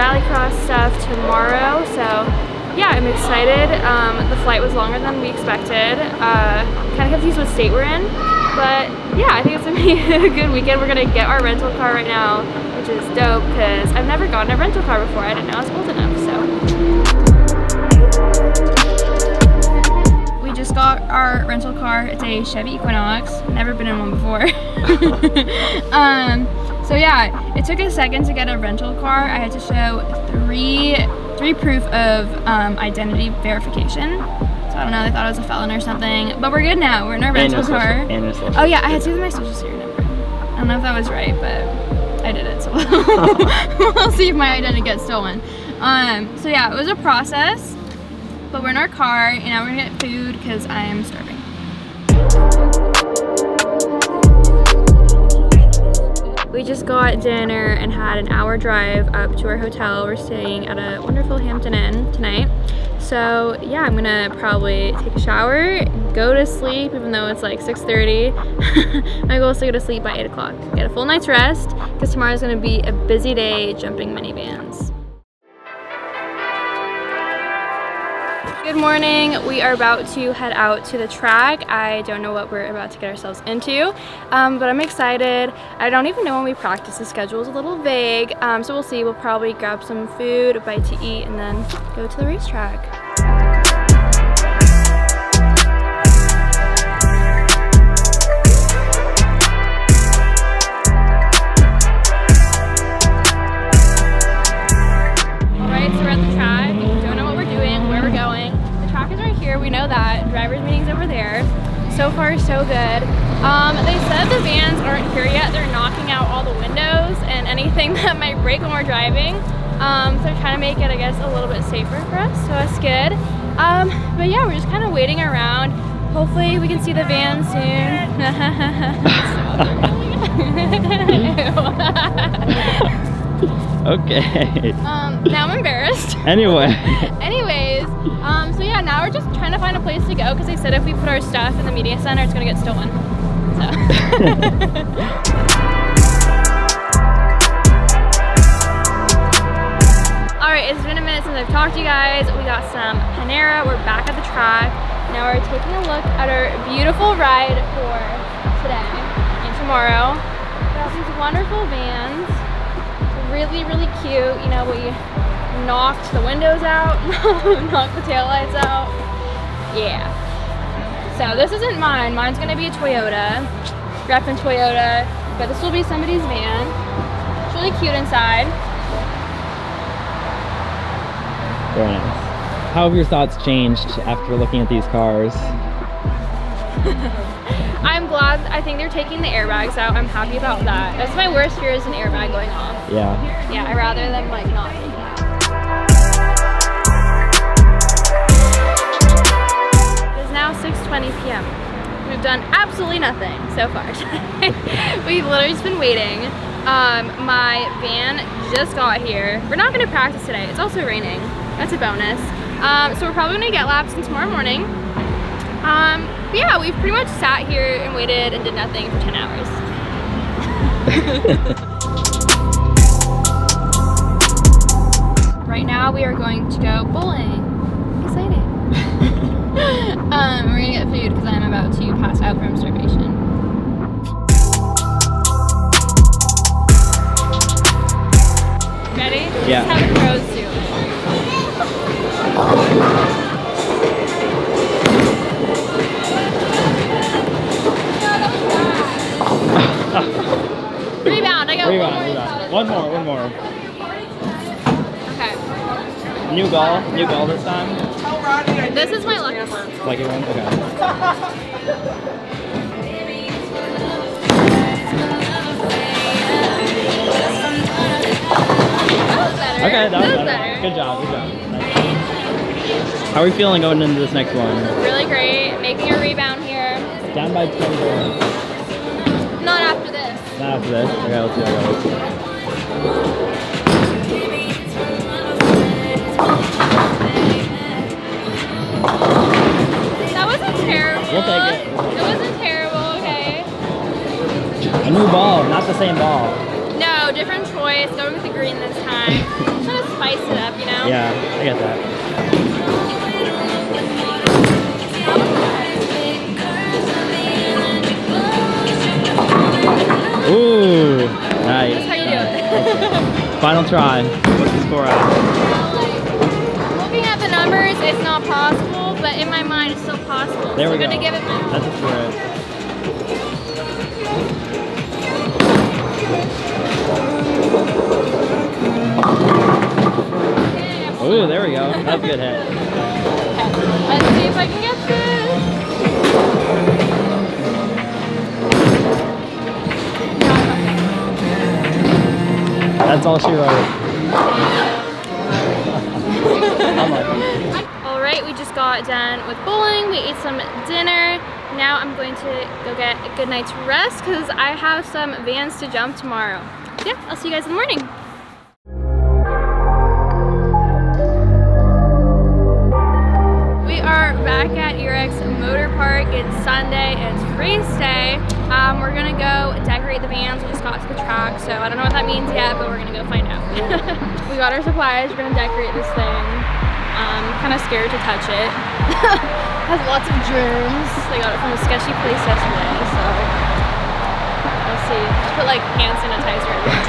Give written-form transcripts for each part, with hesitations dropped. Rallycross stuff tomorrow, so yeah, I'm excited. The flight was longer than we expected. Kind of confused what state we're in, but yeah, I think it's gonna be a good weekend. We're gonna get our rental car right now, which is dope because I've never gotten a rental car before. I didn't know I was old enough, so. We just got our rental car. It's a Chevy Equinox. Never been in one before. So yeah, it took a second to get a rental car. I had to show three proof of identity verification. So I don't know, they thought I was a felon or something. But we're good now, we're in our rental car. Oh yeah, I had to give my social security number. I don't know if that was right, but I did it, so we'll see if my identity gets stolen. So yeah, it was a process, but we're in our car, and now we're gonna get food, because I am starving. We just got dinner and had an hour drive up to our hotel. We're staying at a wonderful Hampton Inn tonight. So yeah, I'm gonna probably take a shower, go to sleep, even though it's like 6:30. My goal is to go to sleep by 8 o'clock. Get a full night's rest, because tomorrow's gonna be a busy day jumping minivans. Good morning, we are about to head out to the track. I don't know what we're about to get ourselves into, but I'm excited. I don't even know when we practice. The schedule is a little vague, so we'll see. We'll probably grab some food, a bite to eat, and then go to the racetrack. So far, so good. They said the vans aren't here yet. They're knocking out all the windows and anything that might break when we're driving. So they're trying to make it, I guess, a little bit safer for us, so that's good. But yeah, we're just kind of waiting around. Hopefully we can see the van soon. Okay. Now I'm embarrassed. Anyway. Anyways, so yeah, now we're just trying to find a place to go because they said if we put our stuff in the media center, it's gonna get stolen. So. All right, it's been a minute since I've talked to you guys. We got some Panera. We're back at the track. Now we're taking a look at our beautiful ride for today and tomorrow. We got these wonderful vans. Really, really cute. You know, we knocked the windows out, knocked the taillights out. Yeah. So this isn't mine. Mine's gonna be a Toyota. Reppin' Toyota. But this will be somebody's van. It's really cute inside. Very nice. How have your thoughts changed after looking at these cars? I'm glad. I think they're taking the airbags out. I'm happy about that. That's my worst fear, is an airbag going off. Yeah. Yeah, I'd rather them like not take it out. It is now 6:20 p.m. We've done absolutely nothing so far. We've literally just been waiting. My van just got here. We're not gonna practice today. It's also raining. That's a bonus. So we're probably gonna get laps in tomorrow morning. But yeah, we've pretty much sat here and waited and did nothing for 10 hours. Right now we are going to go bowling. Exciting. We're gonna get food because I'm about to pass out from starvation. Ready? Yeah. Let's have a rose zoom. Rebound, I got rebound. One more. Okay. New goal this time. This is my lucky one. Lucky one? Okay. That was better. Good job. Nice. How are we feeling going into this next one? Really great. Making a rebound here. Down by 24. Not after this. Okay, let's do it. That wasn't terrible. We'll take it. It wasn't terrible, okay. A new ball, not the same ball. No, different choice. choice, going with the green this time. Just trying to spice it up, you know? Yeah, I get that. Ooh, nice. That's how you do it. Final try. What's the score out? Looking at the numbers, it's not possible, but in my mind, it's still possible. There so we go. I'm gonna give it my. That's a score. Ooh, there we go. That's a good hit. Let's see if I can get this. That's all she wrote. Alright, we just got done with bowling. We ate some dinner. Now I'm going to go get a good night's rest because I have some vans to jump tomorrow. Yeah, I'll see you guys in the morning. Back at ERX Motor Park. It's Sunday, it's race day. We're gonna go decorate the vans. We just got to the track, so I don't know what that means yet, but we're gonna go find out. We got our supplies, we're gonna decorate this thing. Kind of scared to touch it. Has lots of germs. They got it from a sketchy place yesterday, so we'll see. Just put like hand sanitizer in there.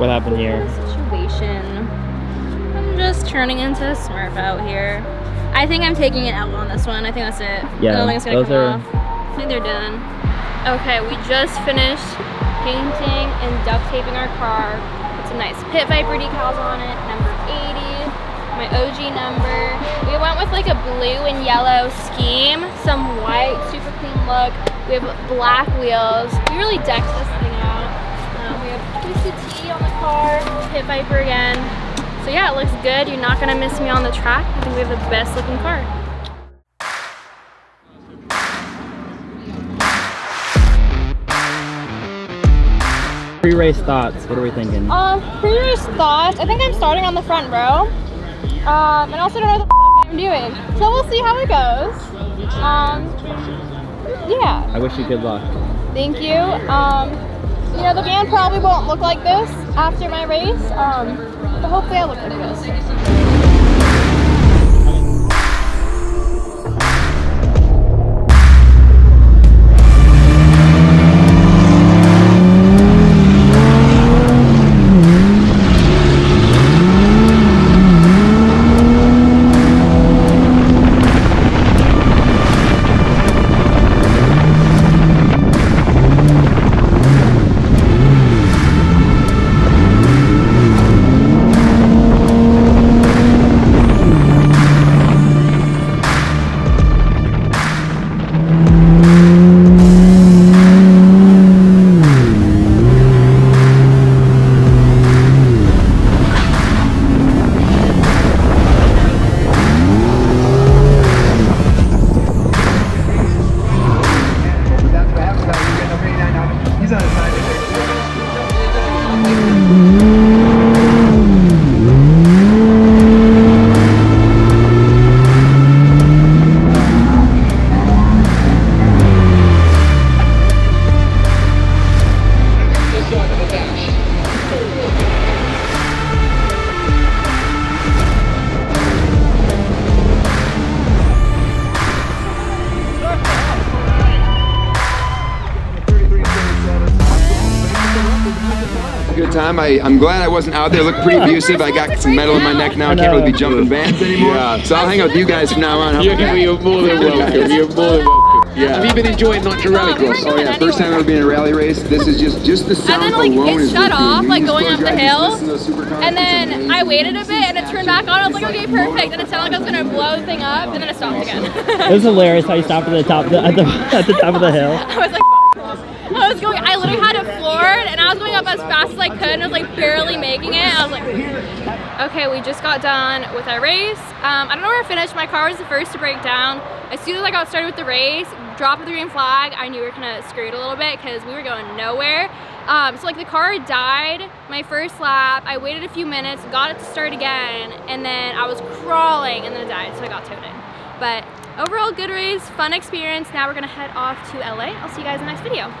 What happened here? Situation. I'm just turning into a Smurf out here. I think I'm taking it out on this one. I think that's it. Yeah, I don't think it's gonna come off. I think they're done. Okay, we just finished painting and duct taping our car. Put some nice Pit Viper decals on it. Number 80, my OG number. We went with like a blue and yellow scheme, some white, super clean look. We have black wheels. We really decked this thing out. We have twisted T on the car, Pit Viper again. So yeah, it looks good. You're not gonna miss me on the track. I think we have the best looking car. Pre-race thoughts, what are we thinking? Pre-race thoughts, I think I'm starting on the front row. And also don't know what the f I'm doing. So we'll see how it goes. Yeah. I wish you good luck. Thank you. You know, the van probably won't look like this after my race, but hopefully I'll look like this. I'm glad I wasn't out there. Looked pretty abusive. I got some metal in my neck now. I can't really be jumping vans anymore. Yeah. So I'll hang out with you guys from now on. You're more than welcome. You're more than welcome. Yeah. Have you been enjoying not your rallycross? Oh yeah, first time I've been in a rally race. This is just the sound alone. And then like it shut off, like going up the hill. And then I waited a bit and it turned back on. I was like, okay, perfect. And it sounded like I was gonna blow the thing up, and then it stopped again. It was hilarious how you stopped at the top of the hill. I was like, f***. I literally had it floored and I was going up as fast as I could and I was like barely making it. I was like, okay, we just got done with our race. I don't know where I finished. My car was the first to break down. As soon as I got started with the race, dropped the green flag, I knew we were kind of screwed a little bit because we were going nowhere. So like the car died my first lap. I waited a few minutes, got it to start again, and then I was crawling and then it died, so I got towed in. But overall, good race, fun experience. Now we're gonna head off to LA. I'll see you guys in the next video.